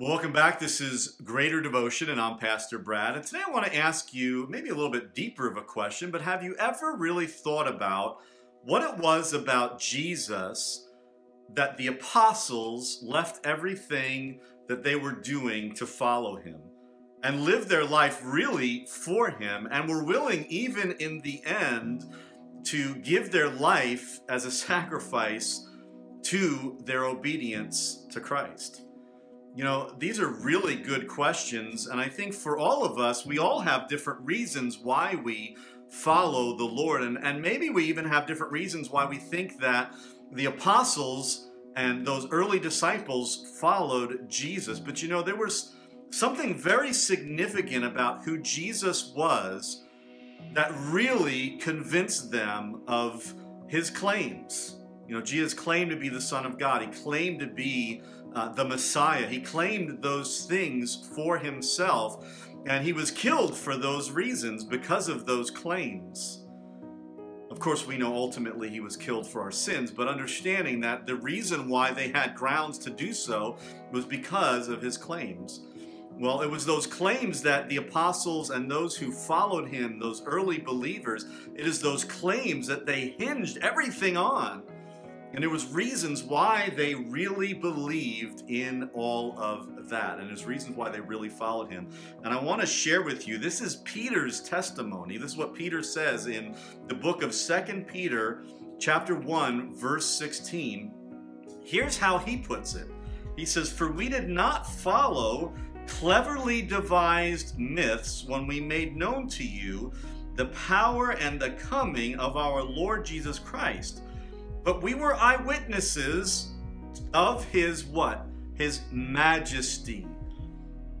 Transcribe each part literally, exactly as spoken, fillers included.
Welcome back. This is Greater Devotion, and I'm Pastor Brad. And today I want to ask you maybe a little bit deeper of a question, but have you ever really thought about what it was about Jesus that the apostles left everything that they were doing to follow him and lived their life really for him and were willing, even in the end, to give their life as a sacrifice to their obedience to Christ? You know, these are really good questions, and I think for all of us, we all have different reasons why we follow the Lord, and, and maybe we even have different reasons why we think that the apostles and those early disciples followed Jesus. But you know, there was something very significant about who Jesus was that really convinced them of his claims. You know, Jesus claimed to be the Son of God. He claimed to be uh, the Messiah. He claimed those things for himself, and he was killed for those reasons, because of those claims. Of course, we know ultimately he was killed for our sins, but understanding that the reason why they had grounds to do so was because of his claims. Well, it was those claims that the apostles and those who followed him, those early believers, it is those claims that they hinged everything on. And there was reasons why they really believed in all of that. And there's reasons why they really followed him. And I want to share with you, this is Peter's testimony. This is what Peter says in the book of Second Peter, chapter one, verse sixteen. Here's how he puts it. He says, "For we did not follow cleverly devised myths when we made known to you the power and the coming of our Lord Jesus Christ. But we were eyewitnesses of his," what? "His majesty."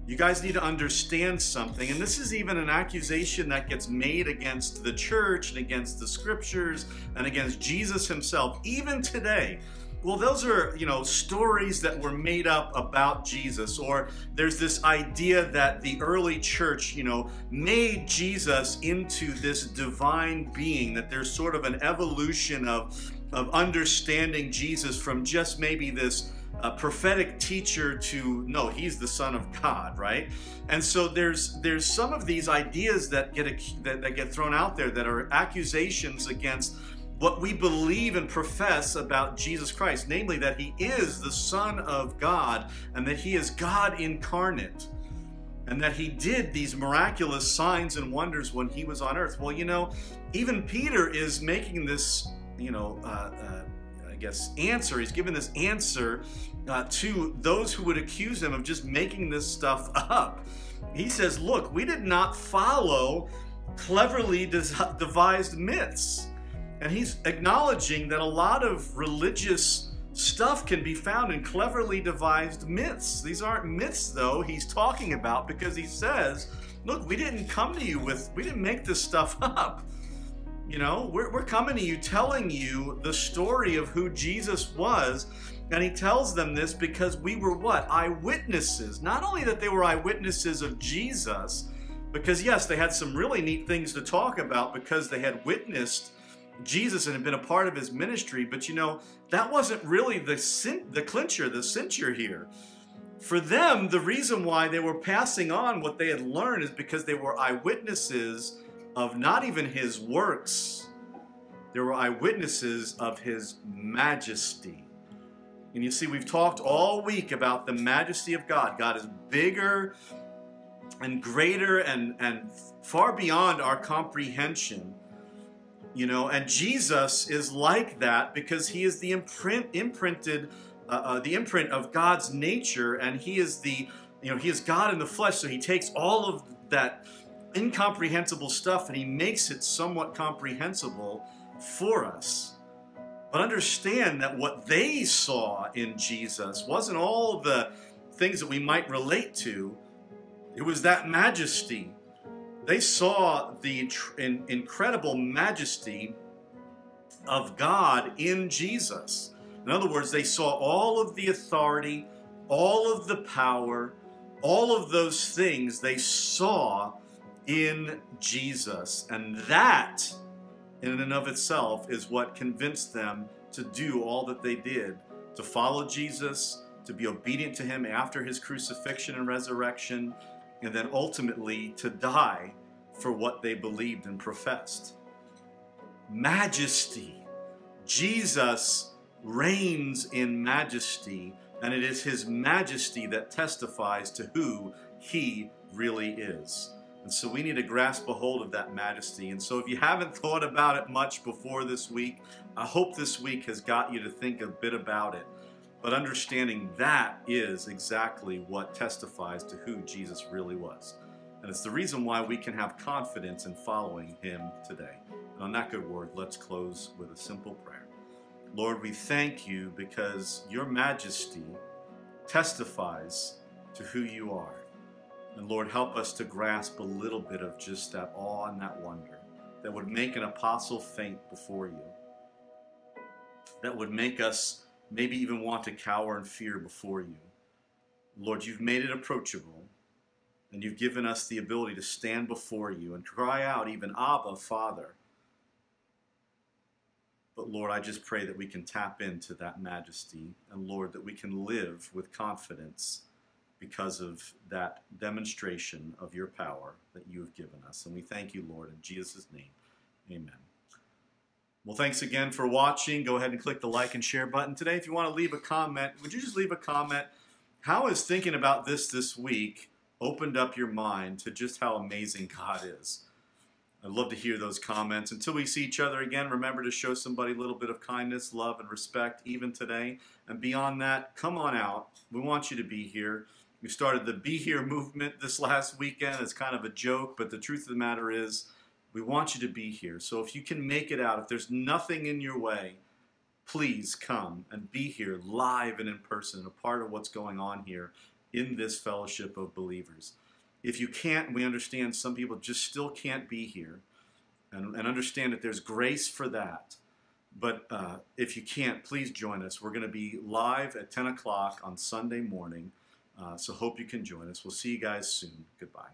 You guys need to understand something, and this is even an accusation that gets made against the church and against the scriptures and against Jesus himself, even today. Well, those are, you know, stories that were made up about Jesus, or there's this idea that the early church, you know, made Jesus into this divine being, that there's sort of an evolution of, of understanding Jesus from just maybe this uh, prophetic teacher to, no, he's the Son of God, right? And so there's there's some of these ideas that get a, that, that get thrown out there that are accusations against what we believe and profess about Jesus Christ, namely that he is the Son of God and that he is God incarnate and that he did these miraculous signs and wonders when he was on earth. Well, you know, even Peter is making this, you know, uh, uh, I guess, answer. He's given this answer uh, to those who would accuse him of just making this stuff up. He says, look, we did not follow cleverly devised myths. And he's acknowledging that a lot of religious stuff can be found in cleverly devised myths. These aren't myths, though, he's talking about, because he says, look, we didn't come to you with, we didn't make this stuff up. You know, we're, we're coming to you telling you the story of who Jesus was. And he tells them this because we were what? Eyewitnesses. Not only that they were eyewitnesses of Jesus, because yes, they had some really neat things to talk about because they had witnessed Jesus and had been a part of his ministry, but you know, that wasn't really the sin, the clincher, the censure here. For them, the reason why they were passing on what they had learned is because they were eyewitnesses of not even his works. They were eyewitnesses of his majesty. And you see, we've talked all week about the majesty of God. God is bigger and greater and, and far beyond our comprehension. You know, and Jesus is like that because he is the imprint, imprinted, uh, uh, the imprint of God's nature, and he is the, you know, he is God in the flesh. So he takes all of that incomprehensible stuff and he makes it somewhat comprehensible for us. But understand that what they saw in Jesus wasn't all the things that we might relate to. It was that majesty. They saw the incredible majesty of God in Jesus. In other words, they saw all of the authority, all of the power, all of those things they saw in Jesus. And that, in and of itself, is what convinced them to do all that they did, to follow Jesus to be obedient to him after his crucifixion and resurrection, and then ultimately to die for what they believed and professed. Majesty. Jesus reigns in majesty, and it is his majesty that testifies to who he really is. And so we need to grasp a hold of that majesty. And so if you haven't thought about it much before this week, I hope this week has got you to think a bit about it. But understanding that is exactly what testifies to who Jesus really was. And it's the reason why we can have confidence in following him today. And on that good word, let's close with a simple prayer. Lord, we thank you because your majesty testifies to who you are. And Lord, help us to grasp a little bit of just that awe and that wonder that would make an apostle faint before you, that would make us maybe even want to cower in fear before you. Lord, you've made it approachable, and you've given us the ability to stand before you and cry out even, Abba, Father. But Lord, I just pray that we can tap into that majesty, and Lord, that we can live with confidence because of that demonstration of your power that you have given us. And we thank you, Lord, in Jesus' name, amen. Well, thanks again for watching. Go ahead and click the like and share button. Today, if you want to leave a comment, would you just leave a comment? How has thinking about this this week opened up your mind to just how amazing God is? I'd love to hear those comments. Until we see each other again, remember to show somebody a little bit of kindness, love, and respect, even today. And beyond that, come on out. We want you to be here. We started the Be Here movement this last weekend. It's kind of a joke, but the truth of the matter is we want you to be here. So if you can make it out, if there's nothing in your way, please come and be here live and in person, a part of what's going on here in this fellowship of believers. If you can't, we understand some people just still can't be here, and, and understand that there's grace for that. But uh, if you can't, please join us. We're going to be live at ten o'clock on Sunday morning. Uh, so hope you can join us. We'll see you guys soon. Goodbye.